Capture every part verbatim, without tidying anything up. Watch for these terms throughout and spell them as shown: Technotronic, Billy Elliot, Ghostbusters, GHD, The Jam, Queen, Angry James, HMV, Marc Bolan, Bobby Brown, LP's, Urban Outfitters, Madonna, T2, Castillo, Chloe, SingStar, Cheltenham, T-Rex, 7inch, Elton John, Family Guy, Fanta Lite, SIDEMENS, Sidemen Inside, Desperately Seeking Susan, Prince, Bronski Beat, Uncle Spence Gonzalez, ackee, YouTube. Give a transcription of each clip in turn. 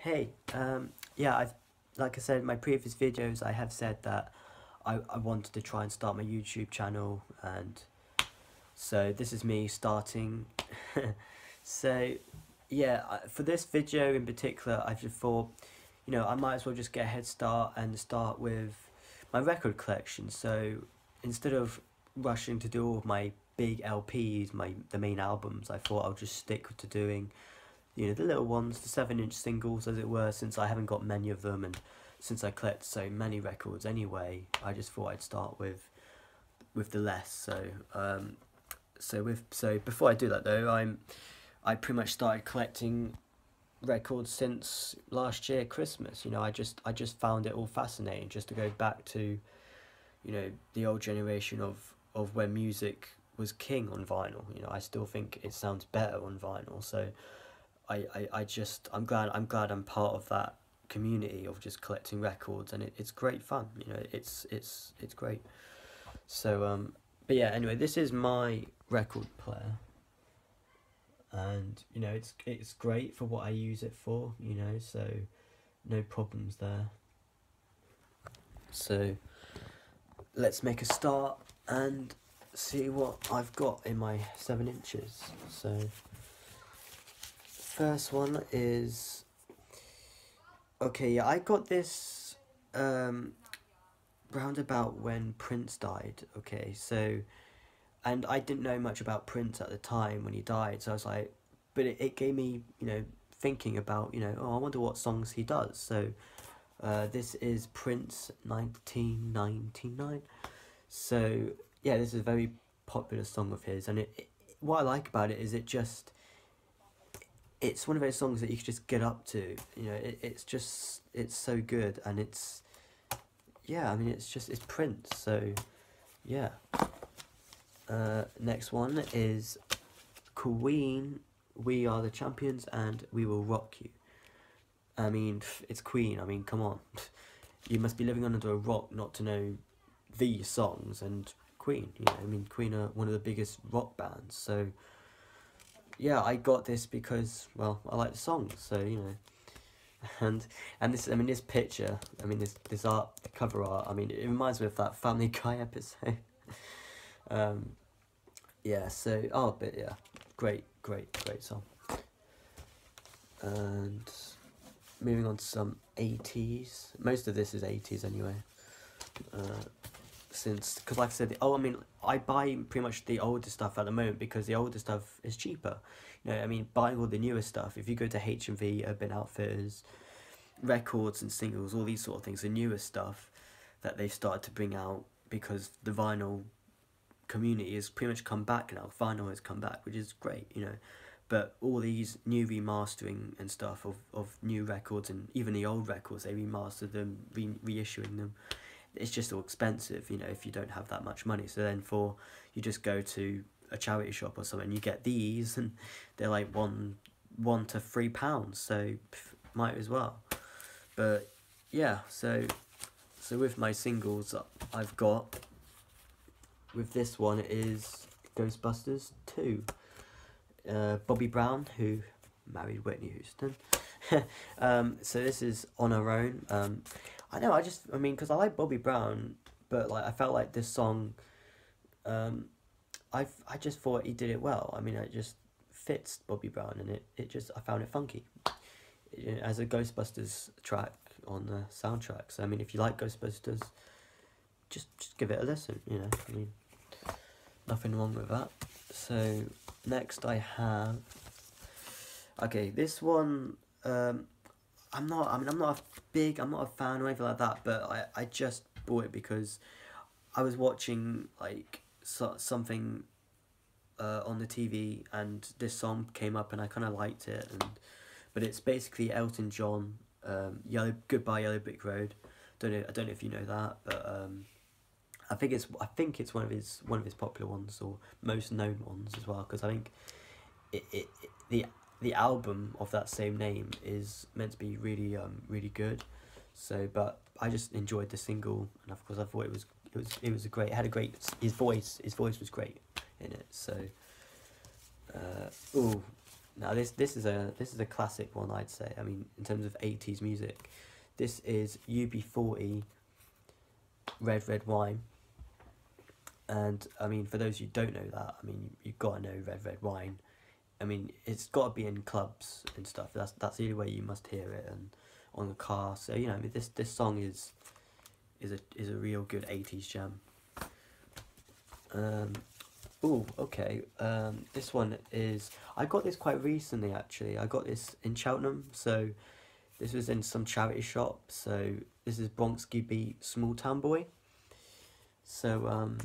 Hey, um, yeah, I've, like I said in my previous videos, I have said that I, I wanted to try and start my YouTube channel, and so this is me starting. So, yeah, for this video in particular, I just thought, you know, I might as well just get a head start and start with my record collection. So instead of rushing to do all of my big L Ps, my the main albums, I thought I'll just stick to doing, you know, the little ones, the seven inch singles, as it were, since I haven't got many of them, and since I collect so many records anyway, I just thought I'd start with with the less. So, um, so with so before I do that though, I'm I pretty much started collecting records since last year Christmas. You know, I just I just found it all fascinating, just to go back to, you know, the old generation of of when music was king on vinyl. You know, I still think it sounds better on vinyl. So, I I, I just I'm glad I'm glad I'm part of that community of just collecting records, and it, it's great fun. You know, it's it's it's great. So um, but yeah, anyway, this is my record player. And you know, it's it's great for what I use it for, you know, so no problems there. So let's make a start and see what I've got in my seven inches. So first one is, okay, yeah, I got this um roundabout when Prince died, okay, so. And I didn't know much about Prince at the time when he died, so I was like, but it, it gave me, you know, thinking about, you know, oh, I wonder what songs he does. So, uh, this is Prince nineteen ninety-nine. So, yeah, this is a very popular song of his, and it, it what I like about it is it just, it's one of those songs that you can just get up to, you know, it, it's just, it's so good, and it's, yeah, I mean, it's just, it's Prince, so, yeah. Uh, next one is Queen, We Are the Champions and We Will Rock You. I mean, it's Queen, I mean, come on. You must be living under a rock not to know these songs and Queen. You know, I mean, Queen are one of the biggest rock bands. So, yeah, I got this because, well, I like the song, so, you know. And and this, I mean, this picture, I mean, this, this art, cover art, I mean, it reminds me of that Family Guy episode. Um, yeah, so, oh, but yeah, great, great, great song. And moving on to some eighties, most of this is eighties anyway, uh, since, because like I said, oh, I mean, I buy pretty much the older stuff at the moment, because the older stuff is cheaper, you know, I mean, buying all the newer stuff, if you go to H M V, Urban Outfitters, records and singles, all these sort of things, the newer stuff that they've started to bring out, because the vinyl community has pretty much come back now, vinyl has come back, which is great, you know, but all these new remastering and stuff of, of new records, and even the old records, they remastered them, re reissuing them, it's just all expensive, you know, if you don't have that much money, so then for, you just go to a charity shop or something, you get these, and they're like one, one to three pounds, so pff, might as well, but yeah, so, so with my singles, I've got, with this one is Ghostbusters two. Uh, Bobby Brown, who married Whitney Houston. um, so this is On Our Own. Um, I know, I just, I mean, because I like Bobby Brown, but like I felt like this song, um, I I just thought he did it well. I mean, it just fits Bobby Brown, and it, it just, I found it funky. It, as a Ghostbusters track on the soundtrack. So, I mean, if you like Ghostbusters, just just give it a listen, you know, I mean, nothing wrong with that. So next I have, okay, this one, um I'm not I mean I'm not a big I'm not a fan or anything like that, but I, I just bought it because I was watching like so, something uh on the T V, and this song came up and I kinda liked it, and but it's basically Elton John, um Yellow Goodbye Yellow Brick Road. Don't know I don't know if you know that, but um I think it's I think it's one of his one of his popular ones, or most known ones as well, because I think it, it, it the the album of that same name is meant to be really um really good. So, but I just enjoyed the single, and of course I thought it was it was it was a great it had a great his voice his voice was great in it. So uh oh Now this this is a this is a classic one, I'd say. I mean, in terms of eighties music, this is U B forty, Red Red Wine. And I mean, for those who don't know that, I mean, you've got to know Red Red Wine. I mean, it's got to be in clubs and stuff. That's that's the only way you must hear it, and on the car. So you know, I mean, this this song is is a is a real good eighties jam. Um. Oh, okay. Um, this one is, I got this quite recently actually. I got this in Cheltenham, so this was in some charity shop. So this is Bronski Beat, Small Town Boy. So um,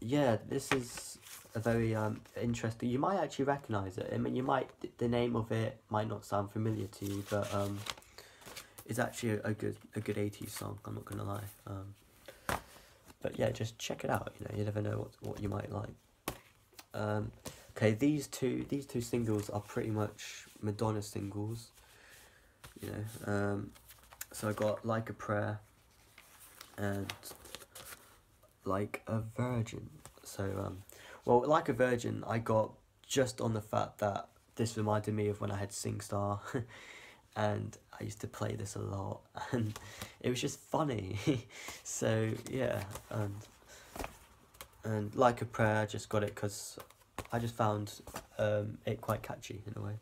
yeah, this is a very um interesting. You might actually recognise it. I mean, you might the name of it might not sound familiar to you, but um, it's actually a good a good eighties song. I'm not gonna lie. Um. But yeah, just check it out, you know, you never know what, what you might like. Um, okay, these two these two singles are pretty much Madonna singles, you know. Um, so I got Like a Prayer and Like a Virgin. So, um, well, Like a Virgin I got just on the fact that this reminded me of when I had SingStar. And I used to play this a lot, and it was just funny. So yeah, and and Like a Prayer, I just got it because I just found um, it quite catchy in a way.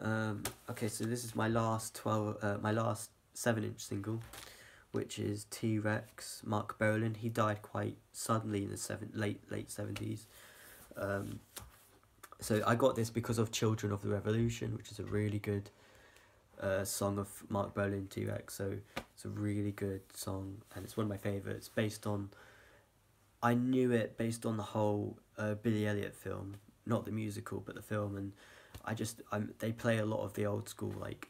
Um, okay, so this is my last twelve, uh, my last seven-inch single, which is T-Rex, Marc Bolan. He died quite suddenly in the seven late late seventies. Um, so I got this because of Children of the Revolution, which is a really good Uh, song of Marc Bolan, T-Rex. So it's a really good song, and it's one of my favourites. Based on, I knew it based on the whole uh, Billy Elliot film, not the musical, but the film. And I just, I'm, they play a lot of the old school like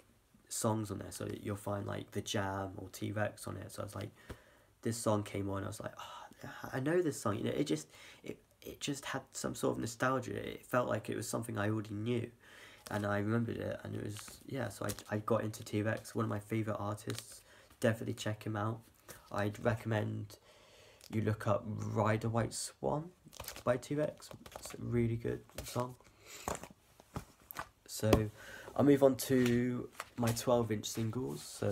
songs on there, so you'll find like The Jam or T-Rex on it. So I was like, this song came on, I was like, oh, I know this song. You know, it just, it it just had some sort of nostalgia. It felt like it was something I already knew. And I remembered it, and it was, yeah, so I, I got into T-Rex, one of my favourite artists. Definitely check him out. I'd recommend you look up Ride a White Swan by T-Rex. It's a really good song. So I'll move on to my twelve-inch singles. So,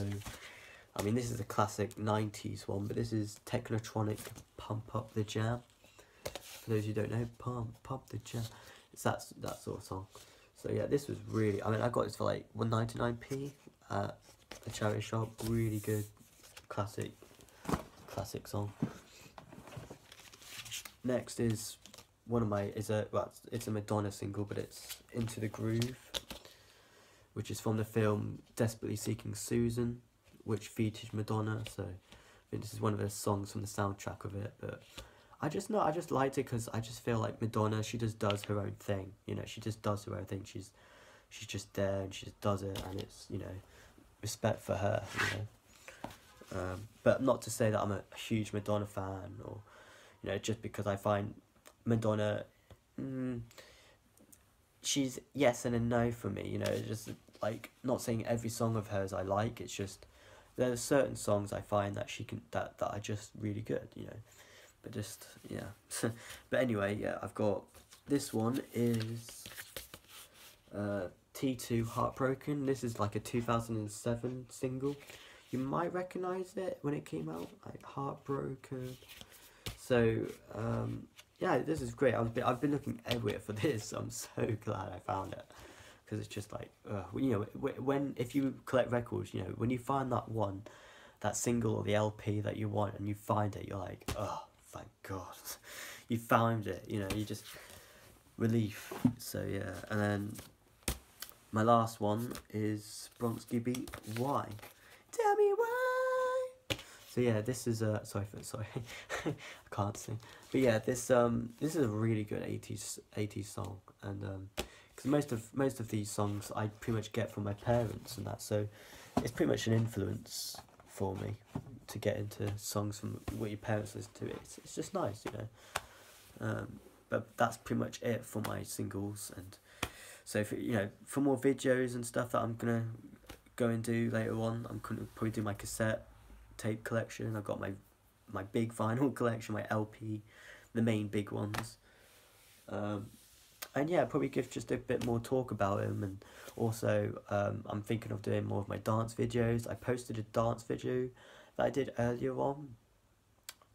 I mean, this is a classic nineties one, but this is Technotronic, Pump Up the Jam. For those who don't know, Pump Up the Jam. It's that, that sort of song. So yeah, this was really, I mean, I got this for like one ninety-nine p at a charity shop. Really good classic, classic song. Next is one of my, is a, well, it's a Madonna single, but it's Into the Groove, which is from the film Desperately Seeking Susan, which featured Madonna. So I think this is one of her songs from the soundtrack of it, but I just know, I just liked it because I just feel like Madonna, she just does her own thing, you know, she just does her own thing, she's she's just there and she just does it, and it's, you know, respect for her, you know. Um, but not to say that I'm a huge Madonna fan, or, you know, just because I find Madonna, mm, she's yes and a no for me, you know, it's just like, not saying every song of hers I like, it's just, there are certain songs I find that she can, that, that are just really good, you know. But just, yeah. But anyway, yeah, I've got, this one is uh, T two, Heartbroken. This is like a two thousand seven single. You might recognise it when it came out, like Heartbroken. So, um, yeah, this is great. I've been, I've been looking everywhere for this. I'm so glad I found it. Because it's just like, uh, you know, when, if you collect records, you know, when you find that one, that single or the L P that you want, and you find it, you're like, oh, thank God, you found it, you know, you just, relief. So yeah, and then my last one is Bronski Beat, Why? Tell me why. So yeah, this is a, uh, sorry for, sorry, I can't sing, but yeah, this, um, this is a really good eighties, eighties song, and um, because most of, most of these songs I pretty much get from my parents and that, so it's pretty much an influence for me to get into songs from what your parents listen to. It's, it's just nice, you know. Um, but that's pretty much it for my singles. And so, if, you know, for more videos and stuff that I'm going to go and do later on, I'm going to probably do my cassette tape collection. I've got my my big vinyl collection, my L P, the main big ones. Um, And yeah, probably give just a bit more talk about him. And also, um, I'm thinking of doing more of my dance videos. I posted a dance video that I did earlier on.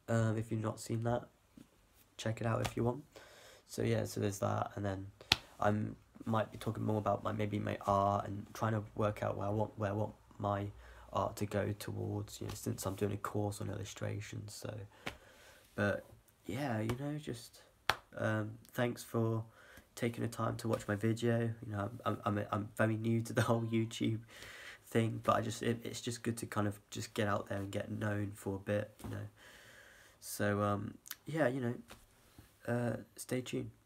Um, if you've not seen that, check it out if you want. So yeah, so there's that. And then I'm might be talking more about my maybe my art and trying to work out where I want where I want my art to go towards. You know, since I'm doing a course on illustration. So, but yeah, you know, just um, thanks for taking the time to watch my video. You know, I'm I'm I'm very new to the whole YouTube thing, but I just it, it's just good to kind of just get out there and get known for a bit, you know. So um yeah, you know, uh stay tuned.